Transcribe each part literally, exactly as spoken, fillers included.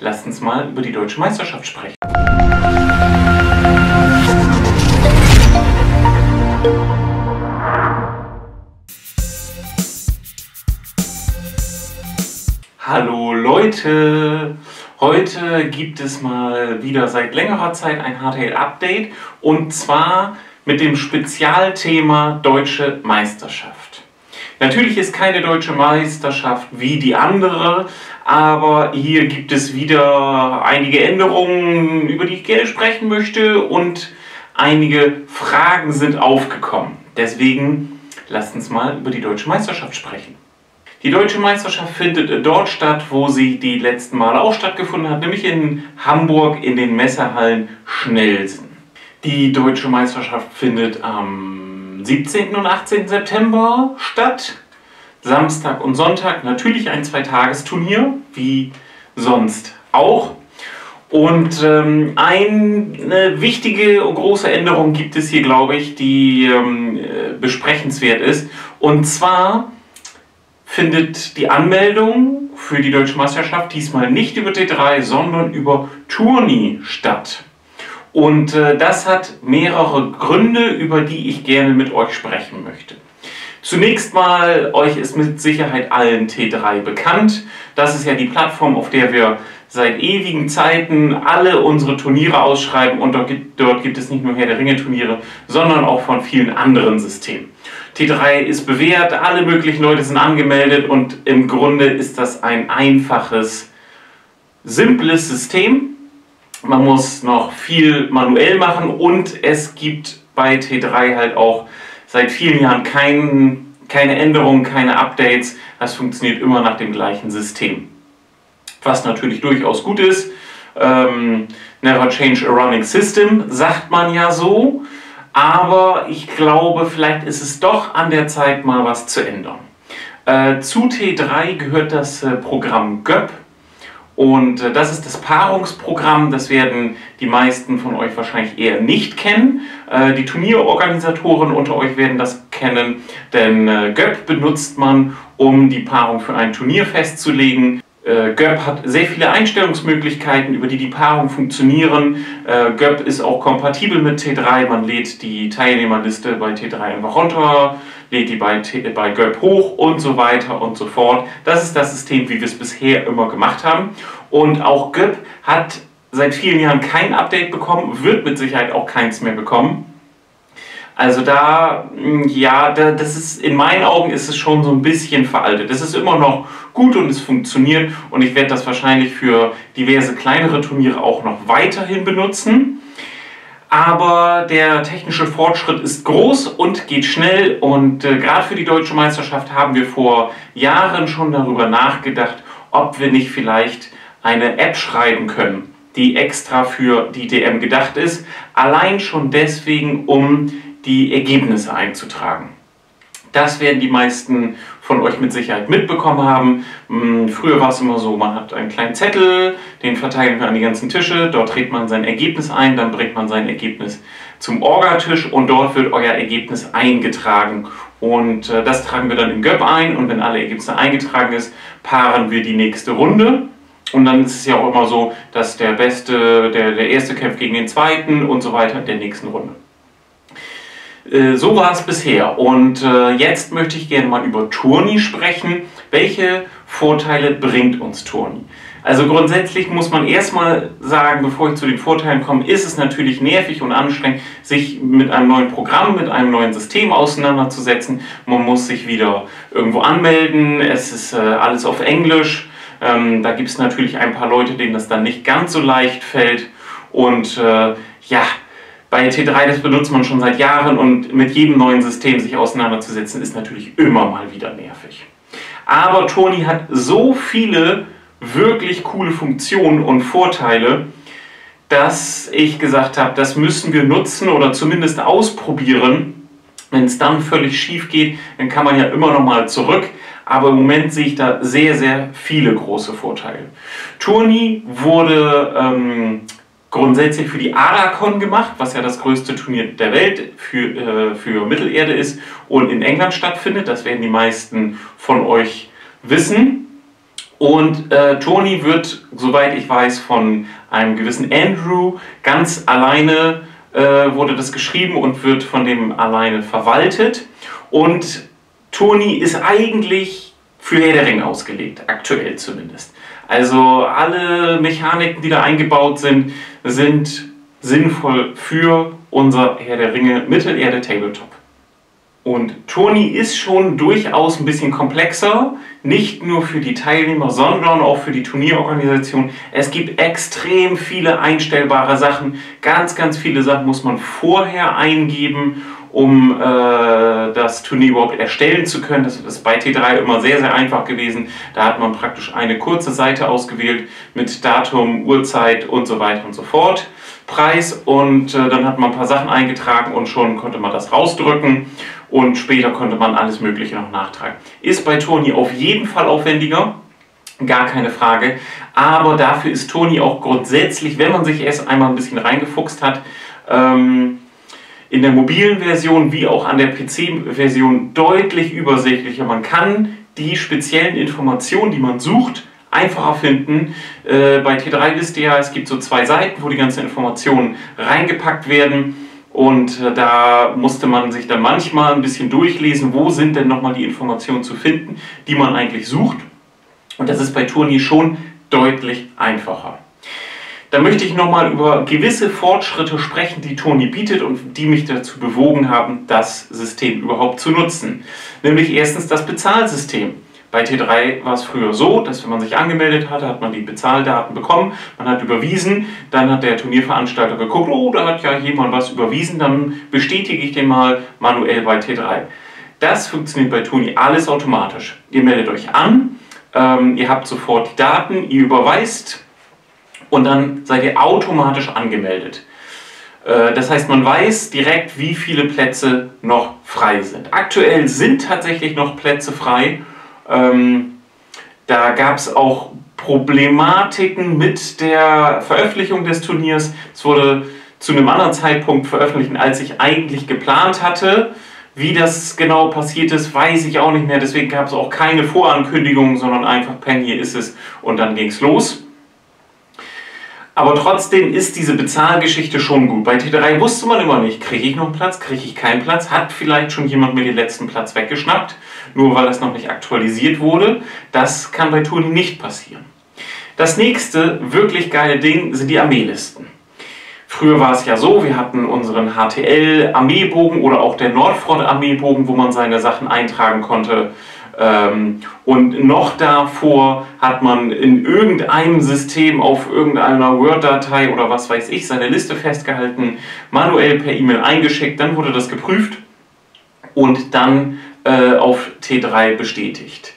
Lasst uns mal über die Deutsche Meisterschaft sprechen. Hallo Leute! Heute gibt es mal wieder seit längerer Zeit ein H T L-Update und zwar mit dem Spezialthema Deutsche Meisterschaft. Natürlich ist keine Deutsche Meisterschaft wie die andere, aber hier gibt es wieder einige Änderungen, über die ich gerne sprechen möchte und einige Fragen sind aufgekommen. Deswegen lasst uns mal über die Deutsche Meisterschaft sprechen. Die Deutsche Meisterschaft findet dort statt, wo sie die letzten Male auch stattgefunden hat, nämlich in Hamburg in den Messehallen Schnelsen. Die Deutsche Meisterschaft findet am siebzehnten und achtzehnten September statt. Samstag und Sonntag natürlich ein Zweitagesturnier, wie sonst auch. Und ähm, eine wichtige und große Änderung gibt es hier, glaube ich, die ähm, besprechenswert ist. Und zwar findet die Anmeldung für die Deutsche Meisterschaft diesmal nicht über T drei, sondern über Tourney statt. Und äh, das hat mehrere Gründe, über die ich gerne mit euch sprechen möchte. Zunächst mal, euch ist mit Sicherheit allen T drei bekannt. Das ist ja die Plattform, auf der wir seit ewigen Zeiten alle unsere Turniere ausschreiben. Und dort gibt, dort gibt es nicht nur Herr der Ringe-Turniere, sondern auch von vielen anderen Systemen. T drei ist bewährt, alle möglichen Leute sind angemeldet und im Grunde ist das ein einfaches, simples System. Man muss noch viel manuell machen und es gibt bei T drei halt auch seit vielen Jahren kein, keine Änderungen, keine Updates. Das funktioniert immer nach dem gleichen System. Was natürlich durchaus gut ist. Ähm, never change a running system, sagt man ja so. Aber ich glaube, vielleicht ist es doch an der Zeit, mal was zu ändern. Äh, zu T drei gehört das äh, Programm GOEPP. Und äh, das ist das Paarungsprogramm. Das werden die meisten von euch wahrscheinlich eher nicht kennen. Äh, die Turnierorganisatoren unter euch werden das kennen. Denn äh, GOEPP benutzt man, um die Paarung für ein Turnier festzulegen. GOEPP hat sehr viele Einstellungsmöglichkeiten, über die die Paarungen funktionieren. GOEPP ist auch kompatibel mit T drei. Man lädt die Teilnehmerliste bei T drei einfach runter, lädt die bei, bei GOEPP hoch und so weiter und so fort. Das ist das System, wie wir es bisher immer gemacht haben. Und auch GOEPP hat seit vielen Jahren kein Update bekommen, wird mit Sicherheit auch keins mehr bekommen. Also da, ja, das ist, in meinen Augen ist es schon so ein bisschen veraltet. Es ist immer noch gut und es funktioniert und ich werde das wahrscheinlich für diverse kleinere Turniere auch noch weiterhin benutzen. Aber der technische Fortschritt ist groß und geht schnell und äh, gerade für die Deutsche Meisterschaft haben wir vor Jahren schon darüber nachgedacht, ob wir nicht vielleicht eine App schreiben können, die extra für die D M gedacht ist. Allein schon deswegen, um die Ergebnisse einzutragen. Das werden die meisten von euch mit Sicherheit mitbekommen haben. Früher war es immer so, man hat einen kleinen Zettel, den verteilen wir an die ganzen Tische, dort trägt man sein Ergebnis ein, dann bringt man sein Ergebnis zum Orga-Tisch und dort wird euer Ergebnis eingetragen. Und das tragen wir dann in GOEPP ein und wenn alle Ergebnisse eingetragen ist, paaren wir die nächste Runde. Und dann ist es ja auch immer so, dass der Beste, der, der Erste kämpft gegen den Zweiten und so weiter in der nächsten Runde. So war es bisher und jetzt möchte ich gerne mal über Tourney sprechen. Welche Vorteile bringt uns Tourney? Also grundsätzlich muss man erstmal sagen, bevor ich zu den Vorteilen komme, ist es natürlich nervig und anstrengend, sich mit einem neuen Programm, mit einem neuen System auseinanderzusetzen. Man muss sich wieder irgendwo anmelden, es ist alles auf Englisch. Da gibt es natürlich ein paar Leute, denen das dann nicht ganz so leicht fällt und ja, bei T drei, das benutzt man schon seit Jahren und mit jedem neuen System sich auseinanderzusetzen, ist natürlich immer mal wieder nervig. Aber Tourney hat so viele wirklich coole Funktionen und Vorteile, dass ich gesagt habe, das müssen wir nutzen oder zumindest ausprobieren. Wenn es dann völlig schief geht, dann kann man ja immer noch mal zurück. Aber im Moment sehe ich da sehr, sehr viele große Vorteile. Tourney wurde Ähm, grundsätzlich für die ARACON gemacht, was ja das größte Turnier der Welt für, äh, für Mittelerde ist und in England stattfindet. Das werden die meisten von euch wissen. Und äh, Tourney wird, soweit ich weiß, von einem gewissen Andrew ganz alleine äh, wurde das geschrieben und wird von dem alleine verwaltet. Und Tourney ist eigentlich für Herr der Ringe ausgelegt, aktuell zumindest. Also alle Mechaniken, die da eingebaut sind, sind sinnvoll für unser Herr der Ringe Mittelerde Tabletop. Und Tourney ist schon durchaus ein bisschen komplexer, nicht nur für die Teilnehmer, sondern auch für die Turnierorganisation. Es gibt extrem viele einstellbare Sachen. Ganz, ganz viele Sachen muss man vorher eingeben, um äh, das Turnier überhaupt erstellen zu können. Das ist bei T drei immer sehr, sehr einfach gewesen. Da hat man praktisch eine kurze Seite ausgewählt mit Datum, Uhrzeit und so weiter und so fort. Preis, und äh, dann hat man ein paar Sachen eingetragen und schon konnte man das rausdrücken und später konnte man alles Mögliche noch nachtragen. Ist bei Tourney auf jeden Fall aufwendiger, gar keine Frage, aber dafür ist Tourney auch grundsätzlich, wenn man sich erst einmal ein bisschen reingefuchst hat, ähm, in der mobilen Version wie auch an der P C-Version deutlich übersichtlicher. Man kann die speziellen Informationen, die man sucht, einfacher finden. Äh, bei T drei wisst ihr ja, es gibt so zwei Seiten, wo die ganzen Informationen reingepackt werden, und äh, da musste man sich dann manchmal ein bisschen durchlesen, wo sind denn nochmal die Informationen zu finden, die man eigentlich sucht, und das ist bei Tourney schon deutlich einfacher. Da möchte ich nochmal über gewisse Fortschritte sprechen, die Tourney bietet und die mich dazu bewogen haben, das System überhaupt zu nutzen. Nämlich erstens das Bezahlsystem. Bei T drei war es früher so, dass wenn man sich angemeldet hatte, hat man die Bezahldaten bekommen, man hat überwiesen, dann hat der Turnierveranstalter geguckt, oh, da hat ja jemand was überwiesen, dann bestätige ich den mal manuell bei T drei. Das funktioniert bei Tourney alles automatisch. Ihr meldet euch an, ähm, ihr habt sofort die Daten, ihr überweist und dann seid ihr automatisch angemeldet. Das heißt, man weiß direkt, wie viele Plätze noch frei sind. Aktuell sind tatsächlich noch Plätze frei. Ähm, da gab es auch Problematiken mit der Veröffentlichung des Turniers. Es wurde zu einem anderen Zeitpunkt veröffentlicht, als ich eigentlich geplant hatte. Wie das genau passiert ist, weiß ich auch nicht mehr. Deswegen gab es auch keine Vorankündigung, sondern einfach, Peng, hier ist es, und dann ging es los. Aber trotzdem ist diese Bezahlgeschichte schon gut. Bei T drei wusste man immer nicht, kriege ich noch einen Platz, kriege ich keinen Platz, hat vielleicht schon jemand mir den letzten Platz weggeschnappt, nur weil das noch nicht aktualisiert wurde. Das kann bei Tourney nicht passieren. Das nächste wirklich geile Ding sind die Armeelisten. Früher war es ja so, wir hatten unseren H T L-Armeebogen oder auch der Nordfront-Armeebogen, wo man seine Sachen eintragen konnte. Und noch davor hat man in irgendeinem System auf irgendeiner Word-Datei oder was weiß ich seine Liste festgehalten, manuell per E-Mail eingeschickt, dann wurde das geprüft und dann äh, auf T drei bestätigt.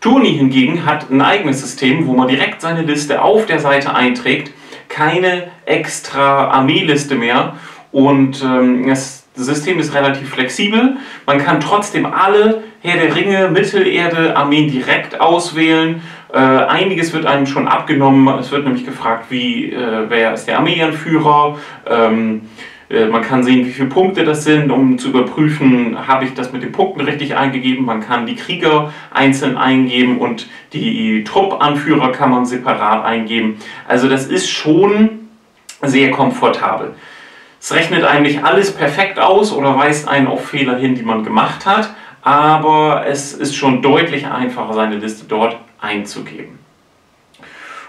Tourney hingegen hat ein eigenes System, wo man direkt seine Liste auf der Seite einträgt, keine extra Armeeliste mehr, und ähm, es Das System ist relativ flexibel, man kann trotzdem alle Herr der Ringe, Mittelerde, Armeen direkt auswählen. Äh, einiges wird einem schon abgenommen, es wird nämlich gefragt, wie, äh, wer ist der Armeeanführer, ähm, äh, man kann sehen, wie viele Punkte das sind, um zu überprüfen, habe ich das mit den Punkten richtig eingegeben. Man kann die Krieger einzeln eingeben und die Truppanführer kann man separat eingeben. Also das ist schon sehr komfortabel. Es rechnet eigentlich alles perfekt aus oder weist einen auf Fehler hin, die man gemacht hat, aber es ist schon deutlich einfacher, seine Liste dort einzugeben.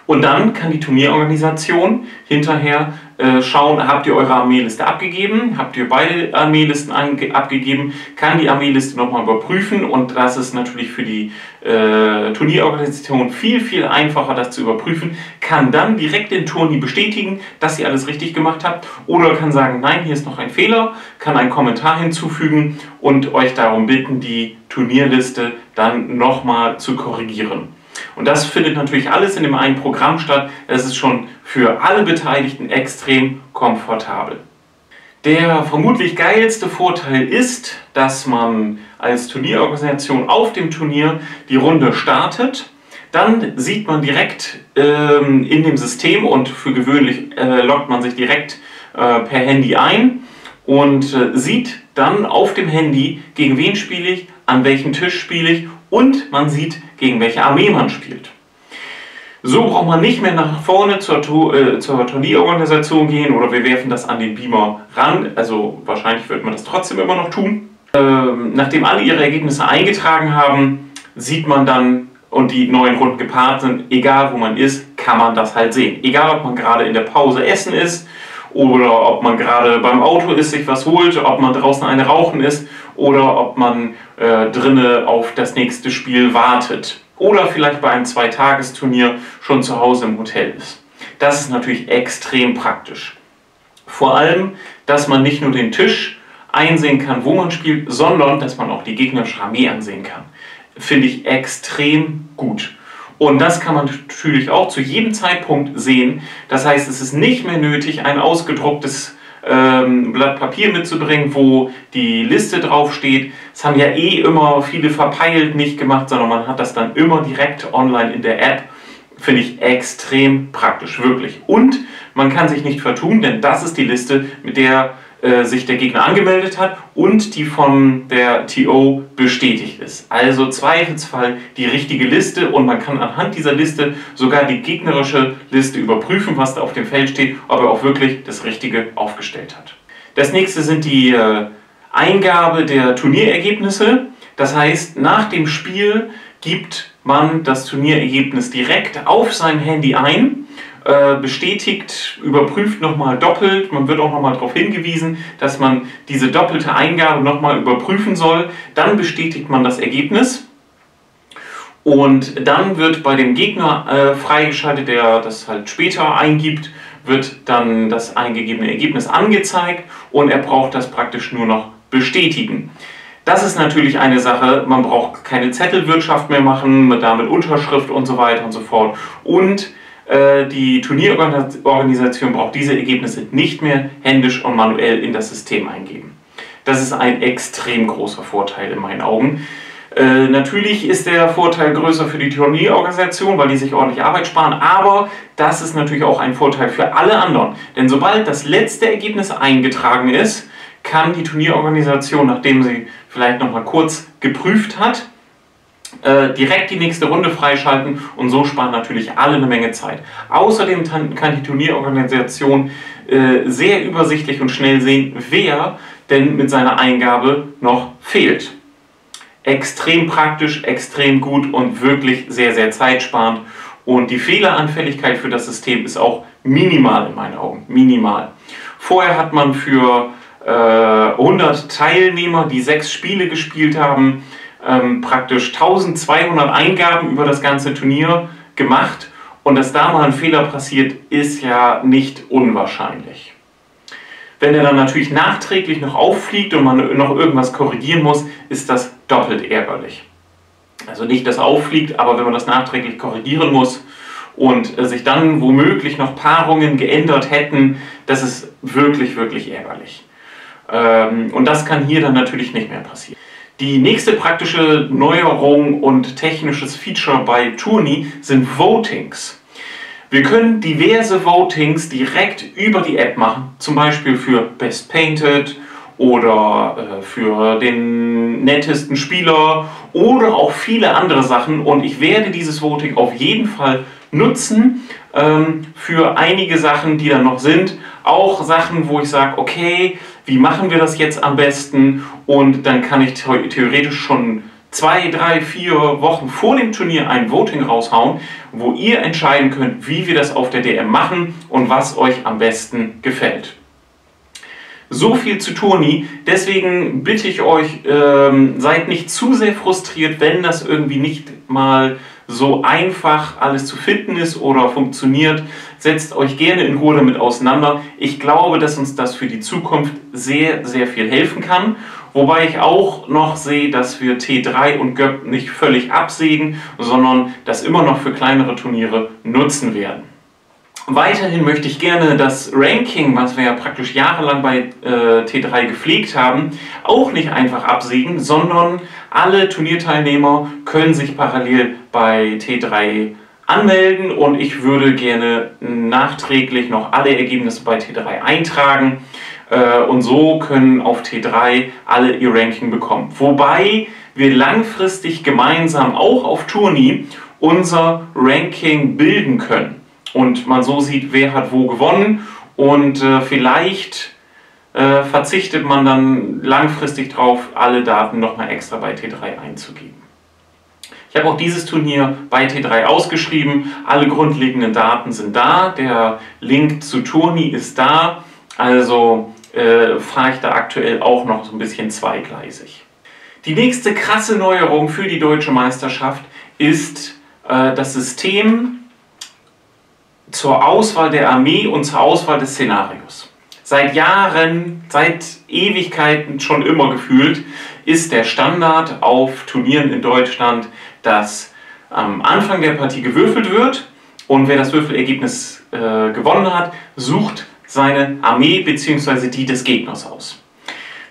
Und dann kann die Turnierorganisation hinterher äh, schauen, habt ihr eure Armeeliste abgegeben, habt ihr beide Armeelisten abgegeben, kann die Armeeliste nochmal überprüfen, und das ist natürlich für die äh, Turnierorganisation viel, viel einfacher, das zu überprüfen, kann dann direkt den Tourney bestätigen, dass ihr alles richtig gemacht habt, oder kann sagen, nein, hier ist noch ein Fehler, kann einen Kommentar hinzufügen und euch darum bitten, die Turnierliste dann nochmal zu korrigieren. Und das findet natürlich alles in dem einen Programm statt. Es ist schon für alle Beteiligten extrem komfortabel. Der vermutlich geilste Vorteil ist, dass man als Turnierorganisation auf dem Turnier die Runde startet. Dann sieht man direkt ähm, in dem System, und für gewöhnlich äh, loggt man sich direkt äh, per Handy ein und äh, sieht dann auf dem Handy, gegen wen spiele ich, an welchem Tisch spiele ich, und man sieht, gegen welche Armee man spielt. So braucht man nicht mehr nach vorne zur, äh, zur Turnierorganisation gehen oder wir werfen das an den Beamer ran. Also wahrscheinlich wird man das trotzdem immer noch tun. Ähm, nachdem alle ihre Ergebnisse eingetragen haben, sieht man dann und die neuen Runden gepaart sind, egal wo man ist, kann man das halt sehen. Egal ob man gerade in der Pause essen ist oder ob man gerade beim Auto ist, sich was holt, ob man draußen eine rauchen ist oder ob man äh, drinnen auf das nächste Spiel wartet. Oder vielleicht bei einem Zweitagesturnier schon zu Hause im Hotel ist. Das ist natürlich extrem praktisch. Vor allem, dass man nicht nur den Tisch einsehen kann, wo man spielt, sondern dass man auch die gegnerische Armee ansehen kann. Finde ich extrem gut. Und das kann man natürlich auch zu jedem Zeitpunkt sehen. Das heißt, es ist nicht mehr nötig, ein ausgedrucktes ähm, Blatt Papier mitzubringen, wo die Liste draufsteht. Das haben ja eh immer viele verpeilt nicht gemacht, sondern man hat das dann immer direkt online in der App. Finde ich extrem praktisch, wirklich. Und man kann sich nicht vertun, denn das ist die Liste, mit der äh, sich der Gegner angemeldet hat und die von der T O bestätigt ist. Also zweifelsfall die richtige Liste und man kann anhand dieser Liste sogar die gegnerische Liste überprüfen, was da auf dem Feld steht, ob er auch wirklich das Richtige aufgestellt hat. Das nächste sind die äh, Eingabe der Turnierergebnisse. Das heißt, nach dem Spiel gibt man das Turnierergebnis direkt auf sein Handy ein, äh, bestätigt, überprüft nochmal doppelt. Man wird auch nochmal darauf hingewiesen, dass man diese doppelte Eingabe nochmal überprüfen soll. Dann bestätigt man das Ergebnis. Und dann wird bei dem Gegner äh, freigeschaltet, der das halt später eingibt, wird dann das eingegebene Ergebnis angezeigt und er braucht das praktisch nur noch bestätigen. Das ist natürlich eine Sache, man braucht keine Zettelwirtschaft mehr machen, mit, damit Unterschrift und so weiter und so fort. Und äh, die Turnierorganisation braucht diese Ergebnisse nicht mehr händisch und manuell in das System eingeben. Das ist ein extrem großer Vorteil in meinen Augen. Äh, natürlich ist der Vorteil größer für die Turnierorganisation, weil die sich ordentlich Arbeit sparen, aber das ist natürlich auch ein Vorteil für alle anderen. Denn sobald das letzte Ergebnis eingetragen ist, kann die Turnierorganisation, nachdem sie vielleicht nochmal kurz geprüft hat, äh, direkt die nächste Runde freischalten und so sparen natürlich alle eine Menge Zeit. Außerdem kann die Turnierorganisation äh, sehr übersichtlich und schnell sehen, wer denn mit seiner Eingabe noch fehlt. Extrem praktisch, extrem gut und wirklich sehr, sehr zeitsparend. Und die Fehleranfälligkeit für das System ist auch minimal in meinen Augen. Minimal. Vorher hat man für äh, hundert Teilnehmer, die sechs Spiele gespielt haben, ähm, praktisch tausendzweihundert Eingaben über das ganze Turnier gemacht. Und dass da mal ein Fehler passiert, ist ja nicht unwahrscheinlich. Wenn er dann natürlich nachträglich noch auffliegt und man noch irgendwas korrigieren muss, ist das doppelt ärgerlich. Also nicht, dass auffliegt, aber wenn man das nachträglich korrigieren muss und sich dann womöglich noch Paarungen geändert hätten, das ist wirklich, wirklich ärgerlich. Und das kann hier dann natürlich nicht mehr passieren. Die nächste praktische Neuerung und technisches Feature bei Tourney sind Votings. Wir können diverse Votings direkt über die App machen, zum Beispiel für Best Painted oder äh, für den nettesten Spieler oder auch viele andere Sachen. Und ich werde dieses Voting auf jeden Fall nutzen ähm, für einige Sachen, die da noch sind. Auch Sachen, wo ich sage, okay, wie machen wir das jetzt am besten? Und dann kann ich the- theoretisch schon zwei, drei, vier Wochen vor dem Turnier ein Voting raushauen, wo ihr entscheiden könnt, wie wir das auf der D M machen und was euch am besten gefällt. So viel zu Tourney, deswegen bitte ich euch, ähm, seid nicht zu sehr frustriert, wenn das irgendwie nicht mal so einfach alles zu finden ist oder funktioniert. Setzt euch gerne in Ruhe damit auseinander. Ich glaube, dass uns das für die Zukunft sehr, sehr viel helfen kann. Wobei ich auch noch sehe, dass wir T drei und GOEPP nicht völlig absägen, sondern das immer noch für kleinere Turniere nutzen werden. Weiterhin möchte ich gerne das Ranking, was wir ja praktisch jahrelang bei äh, T drei gepflegt haben, auch nicht einfach absägen, sondern alle Turnierteilnehmer können sich parallel bei T drei anmelden und ich würde gerne nachträglich noch alle Ergebnisse bei T drei eintragen äh, und so können auf T drei alle ihr Ranking bekommen. Wobei wir langfristig gemeinsam auch auf Tourney unser Ranking bilden können. Und man so sieht, wer hat wo gewonnen. Und äh, vielleicht äh, verzichtet man dann langfristig darauf, alle Daten nochmal extra bei T drei einzugeben. Ich habe auch dieses Turnier bei T drei ausgeschrieben. Alle grundlegenden Daten sind da. Der Link zu Tourney ist da. Also äh, fahre ich da aktuell auch noch so ein bisschen zweigleisig. Die nächste krasse Neuerung für die deutsche Meisterschaft ist äh, das System zur Auswahl der Armee und zur Auswahl des Szenarios. Seit Jahren, seit Ewigkeiten schon immer gefühlt, ist der Standard auf Turnieren in Deutschland, dass am Anfang der Partie gewürfelt wird und wer das Würfelergebnis äh, gewonnen hat, sucht seine Armee bzw. die des Gegners aus.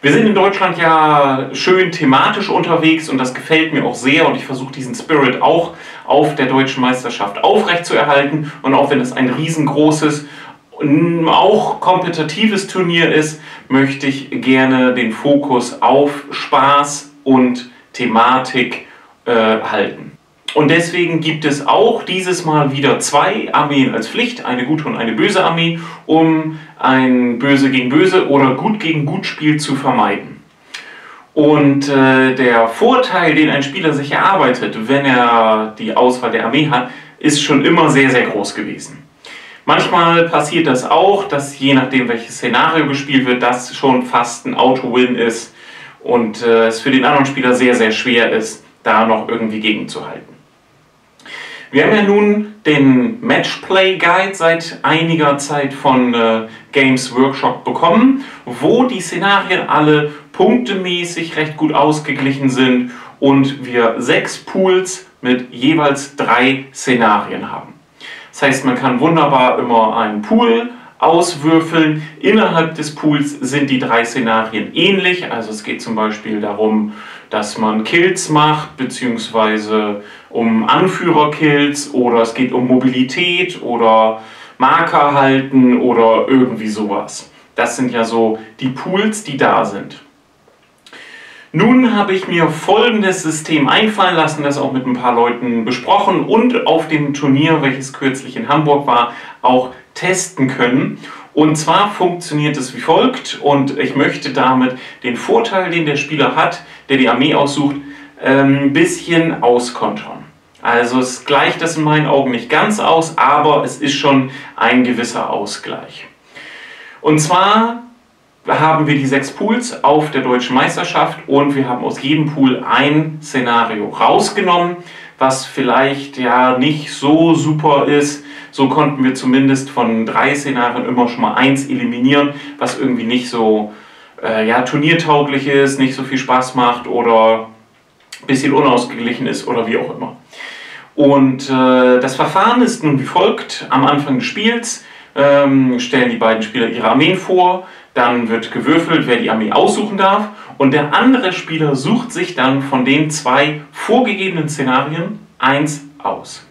Wir sind in Deutschland ja schön thematisch unterwegs und das gefällt mir auch sehr und ich versuche diesen Spirit auch auf der deutschen Meisterschaft aufrechtzuerhalten. Und auch wenn es ein riesengroßes, auch kompetitives Turnier ist, möchte ich gerne den Fokus auf Spaß und Thematik äh, halten. Und deswegen gibt es auch dieses Mal wieder zwei Armeen als Pflicht, eine gute und eine böse Armee, um ein Böse gegen Böse oder Gut gegen Gut Spiel zu vermeiden. Und äh, der Vorteil, den ein Spieler sich erarbeitet, wenn er die Auswahl der Armee hat, ist schon immer sehr, sehr groß gewesen. Manchmal passiert das auch, dass je nachdem, welches Szenario gespielt wird, das schon fast ein Auto-Win ist und äh, es für den anderen Spieler sehr, sehr schwer ist, da noch irgendwie gegenzuhalten. Wir haben ja nun den Matchplay-Guide seit einiger Zeit von äh, Games Workshop bekommen, wo die Szenarien alle punktemäßig recht gut ausgeglichen sind und wir sechs Pools mit jeweils drei Szenarien haben. Das heißt, man kann wunderbar immer einen Pool auswürfeln. Innerhalb des Pools sind die drei Szenarien ähnlich. Also es geht zum Beispiel darum, dass man Kills macht, beziehungsweise um Anführerkills oder es geht um Mobilität oder Marker halten oder irgendwie sowas. Das sind ja so die Pools, die da sind. Nun habe ich mir folgendes System einfallen lassen, das auch mit ein paar Leuten besprochen und auf dem Turnier, welches kürzlich in Hamburg war, auch testen können. Und zwar funktioniert es wie folgt und ich möchte damit den Vorteil, den der Spieler hat, der die Armee aussucht, ein bisschen auskontern. Also es gleicht das in meinen Augen nicht ganz aus, aber es ist schon ein gewisser Ausgleich. Und zwar haben wir die sechs Pools auf der deutschen Meisterschaft und wir haben aus jedem Pool ein Szenario rausgenommen, was vielleicht ja nicht so super ist. So konnten wir zumindest von drei Szenarien immer schon mal eins eliminieren, was irgendwie nicht so äh, ja, turniertauglich ist, nicht so viel Spaß macht oder ein bisschen unausgeglichen ist oder wie auch immer. Und äh, das Verfahren ist nun wie folgt. Am Anfang des Spiels ähm, stellen die beiden Spieler ihre Armeen vor, dann wird gewürfelt, wer die Armee aussuchen darf und der andere Spieler sucht sich dann von den zwei vorgegebenen Szenarien eins aus.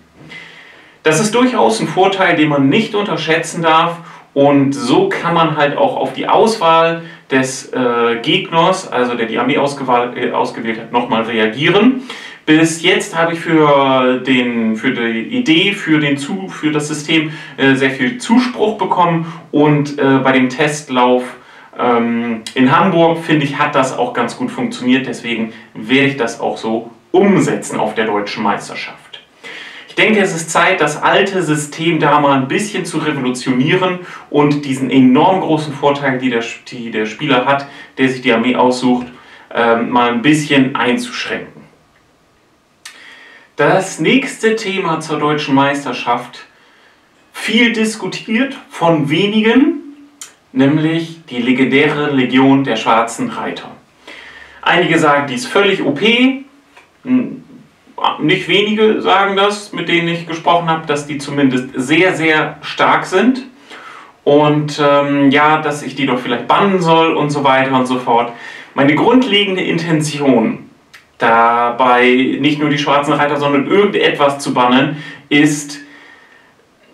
Das ist durchaus ein Vorteil, den man nicht unterschätzen darf und so kann man halt auch auf die Auswahl des äh, Gegners, also der die Armee ausgewählt, äh, ausgewählt hat, nochmal reagieren. Bis jetzt habe ich für, den, für die Idee, für, den Zu, für das System äh, sehr viel Zuspruch bekommen und äh, bei dem Testlauf ähm, in Hamburg, finde ich, hat das auch ganz gut funktioniert. Deswegen werde ich das auch so umsetzen auf der deutschen Meisterschaft. Ich denke, es ist Zeit, das alte System da mal ein bisschen zu revolutionieren und diesen enorm großen Vorteil, die der, die der Spieler hat, der sich die Armee aussucht, äh, mal ein bisschen einzuschränken. Das nächste Thema zur deutschen Meisterschaft, viel diskutiert von wenigen, nämlich die legendäre Legion der Schwarzen Reiter. Einige sagen, die ist völlig O P. Nicht wenige sagen das, mit denen ich gesprochen habe, dass die zumindest sehr, sehr stark sind und ähm, ja, dass ich die doch vielleicht bannen soll und so weiter und so fort. Meine grundlegende Intention, dabei nicht nur die Schwarzen Reiter, sondern irgendetwas zu bannen, ist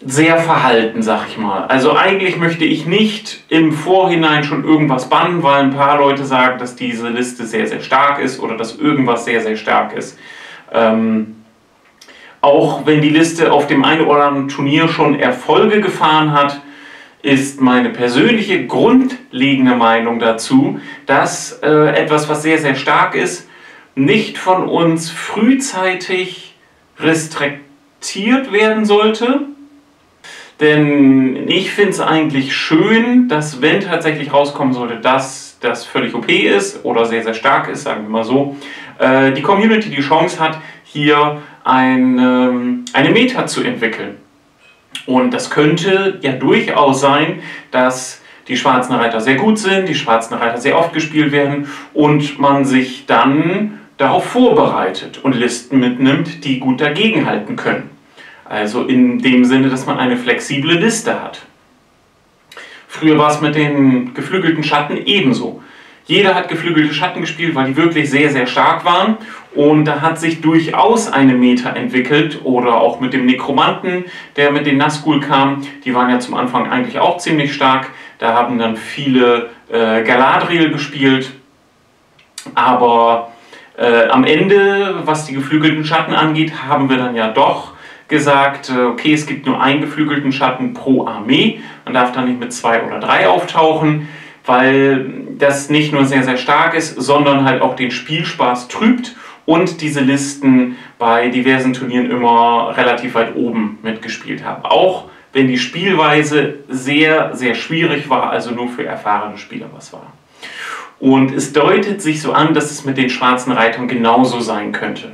sehr verhalten, sag ich mal. Also eigentlich möchte ich nicht im Vorhinein schon irgendwas bannen, weil ein paar Leute sagen, dass diese Liste sehr, sehr stark ist oder dass irgendwas sehr, sehr stark ist. Ähm, Auch wenn die Liste auf dem einen oder anderen Turnier schon Erfolge gefahren hat, ist meine persönliche grundlegende Meinung dazu, dass äh, etwas, was sehr, sehr stark ist, nicht von uns frühzeitig restriktiert werden sollte. Denn ich finde es eigentlich schön, dass wenn tatsächlich rauskommen sollte, dass das völlig O P ist oder sehr, sehr stark ist, sagen wir mal so, äh, die Community die Chance hat, hier ein, ähm, eine Meta zu entwickeln. Und das könnte ja durchaus sein, dass die Schwarzen Reiter sehr gut sind, die Schwarzen Reiter sehr oft gespielt werden und man sich dann darauf vorbereitet und Listen mitnimmt, die gut dagegen halten können. Also in dem Sinne, dass man eine flexible Liste hat. Früher war es mit den geflügelten Schatten ebenso. Jeder hat geflügelte Schatten gespielt, weil die wirklich sehr, sehr stark waren. Und da hat sich durchaus eine Meta entwickelt. Oder auch mit dem Nekromanten, der mit den Nazgul kam. Die waren ja zum Anfang eigentlich auch ziemlich stark. Da haben dann viele äh, Galadriel gespielt. Aber äh, am Ende, was die geflügelten Schatten angeht, haben wir dann ja doch gesagt, okay, es gibt nur einen geflügelten Schatten pro Armee, man darf da nicht mit zwei oder drei auftauchen, weil das nicht nur sehr, sehr stark ist, sondern halt auch den Spielspaß trübt und diese Listen bei diversen Turnieren immer relativ weit oben mitgespielt haben. Auch wenn die Spielweise sehr, sehr schwierig war, also nur für erfahrene Spieler was war. Und es deutet sich so an, dass es mit den Schwarzen Reitern genauso sein könnte.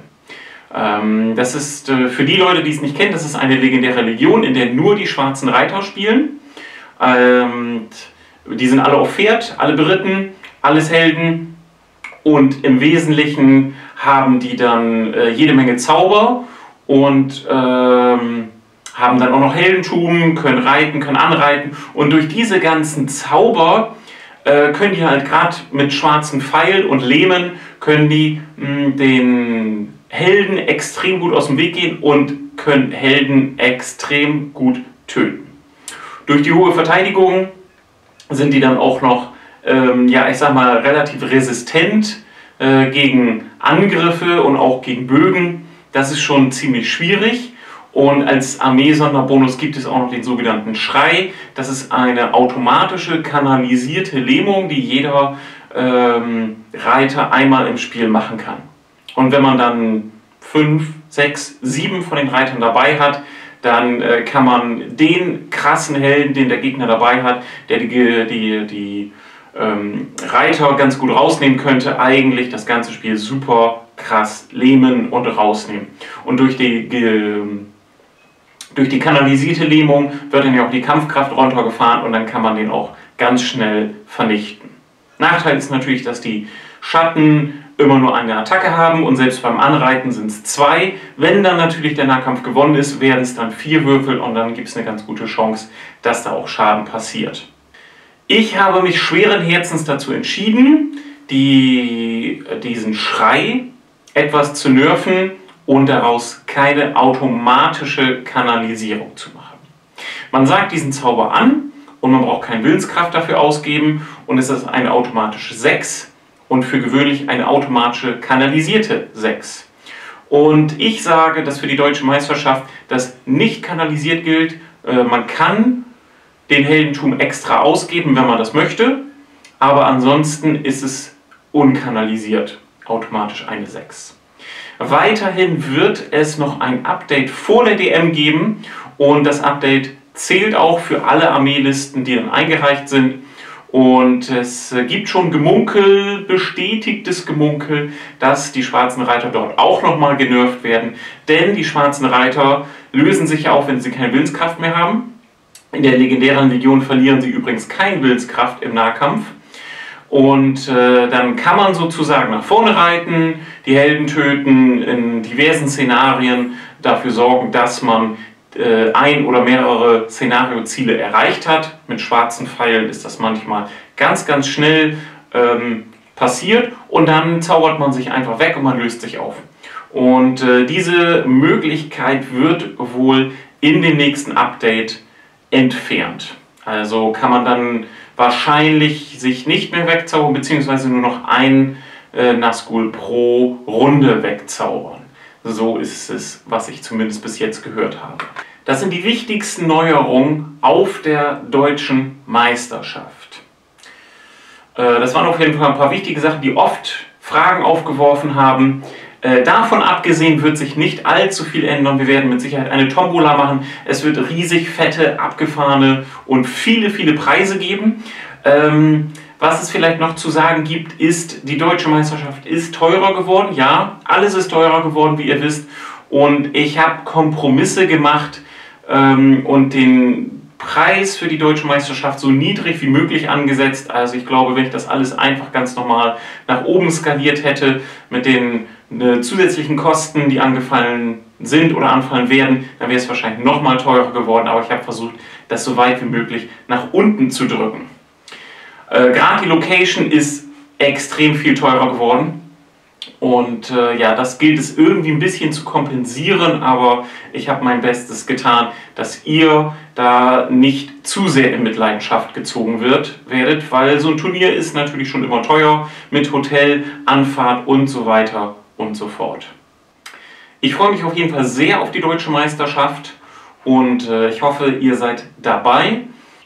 Das ist für die Leute, die es nicht kennen, das ist eine legendäre Legion, in der nur die Schwarzen Reiter spielen. Die sind alle auf Pferd, alle beritten, alles Helden und im Wesentlichen haben die dann jede Menge Zauber und haben dann auch noch Heldentum, können reiten, können anreiten und durch diese ganzen Zauber können die halt gerade mit schwarzen Pfeil und Lehmen können die den Helden extrem gut aus dem Weg gehen und können Helden extrem gut töten. Durch die hohe Verteidigung sind die dann auch noch, ähm, ja, ich sag mal, relativ resistent äh, gegen Angriffe und auch gegen Bögen. Das ist schon ziemlich schwierig. Und als Armee-Sonderbonus gibt es auch noch den sogenannten Schrei. Das ist eine automatische, kanalisierte Lähmung, die jeder ähm, Reiter einmal im Spiel machen kann. Und wenn man dann fünf, sechs, sieben von den Reitern dabei hat, dann äh, kann man den krassen Helden, den der Gegner dabei hat, der die, die, die ähm, Reiter ganz gut rausnehmen könnte, eigentlich das ganze Spiel super krass lähmen und rausnehmen. Und durch die, äh, durch die kanalisierte Lähmung wird dann ja auch die Kampfkraft runtergefahren und dann kann man den auch ganz schnell vernichten. Nachteil ist natürlich, dass die Schatten immer nur eine Attacke haben und selbst beim Anreiten sind es zwei. Wenn dann natürlich der Nahkampf gewonnen ist, werden es dann vier Würfel und dann gibt es eine ganz gute Chance, dass da auch Schaden passiert. Ich habe mich schweren Herzens dazu entschieden, die, diesen Schrei etwas zu nerven und daraus keine automatische Kanalisierung zu machen. Man sagt diesen Zauber an und man braucht keine Willenskraft dafür ausgeben und es ist eine automatische sechs. Und für gewöhnlich eine automatische kanalisierte sechs. Und ich sage, dass für die deutsche Meisterschaft das nicht kanalisiert gilt. Äh, man kann den Heldentum extra ausgeben, wenn man das möchte, aber ansonsten ist es unkanalisiert, automatisch eine sechs. Weiterhin wird es noch ein Update vor der D M geben und das Update zählt auch für alle Armeelisten, die dann eingereicht sind. Und es gibt schon Gemunkel, bestätigtes Gemunkel, dass die Schwarzen Reiter dort auch nochmal genervt werden. Denn die Schwarzen Reiter lösen sich ja auf, wenn sie keine Willenskraft mehr haben. In der legendären Legion verlieren sie übrigens keine Willenskraft im Nahkampf. Und äh, dann kann man sozusagen nach vorne reiten, die Helden töten, in diversen Szenarien dafür sorgen, dass man ein oder mehrere Szenarioziele erreicht hat. Mit schwarzen Pfeilen ist das manchmal ganz, ganz schnell ähm, passiert und dann zaubert man sich einfach weg und man löst sich auf. Und äh, diese Möglichkeit wird wohl in dem nächsten Update entfernt. Also kann man dann wahrscheinlich sich nicht mehr wegzaubern, beziehungsweise nur noch ein äh, Nazgul pro Runde wegzaubern. So ist es, was ich zumindest bis jetzt gehört habe. Das sind die wichtigsten Neuerungen auf der deutschen Meisterschaft. Das waren auf jeden Fall ein paar wichtige Sachen, die oft Fragen aufgeworfen haben. Davon abgesehen wird sich nicht allzu viel ändern. Wir werden mit Sicherheit eine Tombola machen. Es wird riesig fette, abgefahrene und viele, viele Preise geben. Ähm, was es vielleicht noch zu sagen gibt, ist, die deutsche Meisterschaft ist teurer geworden. Ja, alles ist teurer geworden, wie ihr wisst. Und ich habe Kompromisse gemacht ähm, und den Preis für die deutsche Meisterschaft so niedrig wie möglich angesetzt. Also ich glaube, wenn ich das alles einfach ganz normal nach oben skaliert hätte mit den äh, zusätzlichen Kosten, die angefallen sind oder anfallen werden, dann wäre es wahrscheinlich nochmal teurer geworden. Aber ich habe versucht, das so weit wie möglich nach unten zu drücken. Äh, Gerade die Location ist extrem viel teurer geworden. Und äh, ja, das gilt es irgendwie ein bisschen zu kompensieren, aber ich habe mein Bestes getan, dass ihr da nicht zu sehr in Mitleidenschaft gezogen wird, werdet, weil so ein Turnier ist natürlich schon immer teuer mit Hotel, Anfahrt und so weiter und so fort. Ich freue mich auf jeden Fall sehr auf die deutsche Meisterschaft und äh, ich hoffe, ihr seid dabei.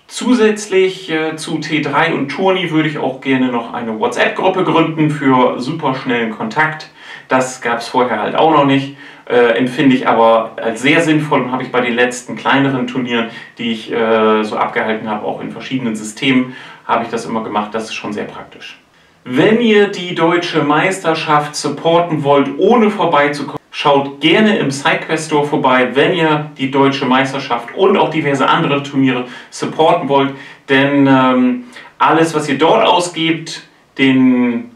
Zusätzlich äh, zu T drei und Tourney würde ich auch gerne noch eine WhatsApp-Gruppe gründen für superschnellen Kontakt. Das gab es vorher halt auch noch nicht, äh, empfinde ich aber als sehr sinnvoll und habe ich bei den letzten kleineren Turnieren, die ich äh, so abgehalten habe, auch in verschiedenen Systemen, habe ich das immer gemacht. Das ist schon sehr praktisch. Wenn ihr die deutsche Meisterschaft supporten wollt, ohne vorbeizukommen, schaut gerne im Sidequest-Store vorbei, wenn ihr die deutsche Meisterschaft und auch diverse andere Turniere supporten wollt. Denn ähm, alles, was ihr dort ausgebt, den,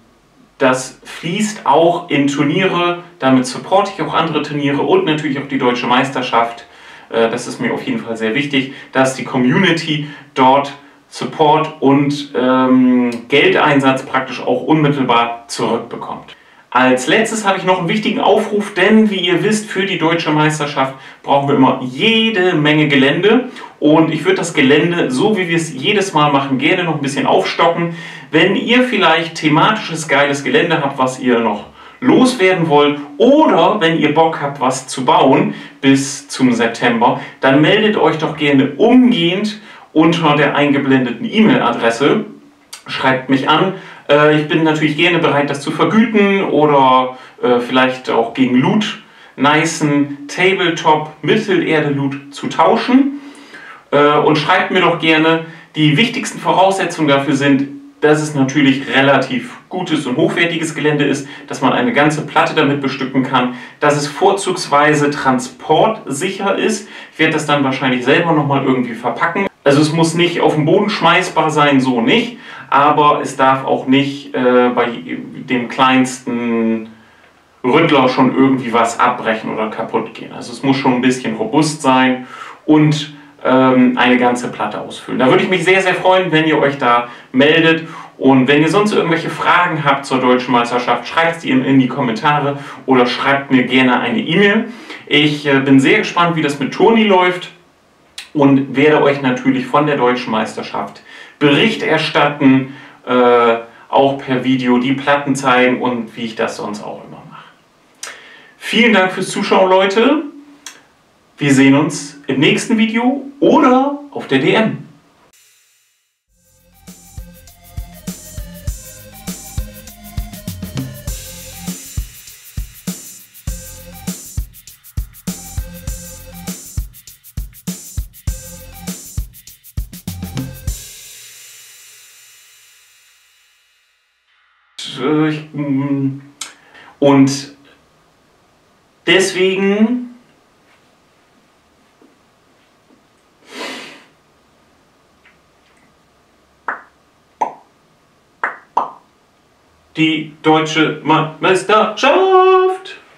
das fließt auch in Turniere. Damit supporte ich auch andere Turniere und natürlich auch die deutsche Meisterschaft. Äh, das ist mir auf jeden Fall sehr wichtig, dass die Community dort Support und ähm, Geldeinsatz praktisch auch unmittelbar zurückbekommt. Als letztes habe ich noch einen wichtigen Aufruf, denn wie ihr wisst, für die deutsche Meisterschaft brauchen wir immer jede Menge Gelände. Und ich würde das Gelände, so wie wir es jedes Mal machen, gerne noch ein bisschen aufstocken. Wenn ihr vielleicht thematisches, geiles Gelände habt, was ihr noch loswerden wollt oder wenn ihr Bock habt, was zu bauen bis zum September, dann meldet euch doch gerne umgehend unter der eingeblendeten E-Mail-Adresse. Schreibt mich an. Ich bin natürlich gerne bereit, das zu vergüten oder vielleicht auch gegen Loot, nicen Tabletop Mittelerde Loot zu tauschen. Und schreibt mir doch gerne, die wichtigsten Voraussetzungen dafür sind, dass es natürlich relativ gutes und hochwertiges Gelände ist, dass man eine ganze Platte damit bestücken kann, dass es vorzugsweise transportsicher ist. Ich werde das dann wahrscheinlich selber nochmal irgendwie verpacken. Also es muss nicht auf den Boden schmeißbar sein, so nicht, aber es darf auch nicht äh, bei dem kleinsten Rüttler schon irgendwie was abbrechen oder kaputt gehen. Also es muss schon ein bisschen robust sein und ähm, eine ganze Platte ausfüllen. Da würde ich mich sehr, sehr freuen, wenn ihr euch da meldet. Und wenn ihr sonst irgendwelche Fragen habt zur deutschen Meisterschaft, schreibt sie in die Kommentare oder schreibt mir gerne eine E-Mail. Ich äh, bin sehr gespannt, wie das mit Tourney läuft. Und werde euch natürlich von der deutschen Meisterschaft Bericht erstatten, äh, auch per Video die Platten zeigen und wie ich das sonst auch immer mache. Vielen Dank fürs Zuschauen, Leute. Wir sehen uns im nächsten Video oder auf der D M. Und deswegen die deutsche Meisterschaft.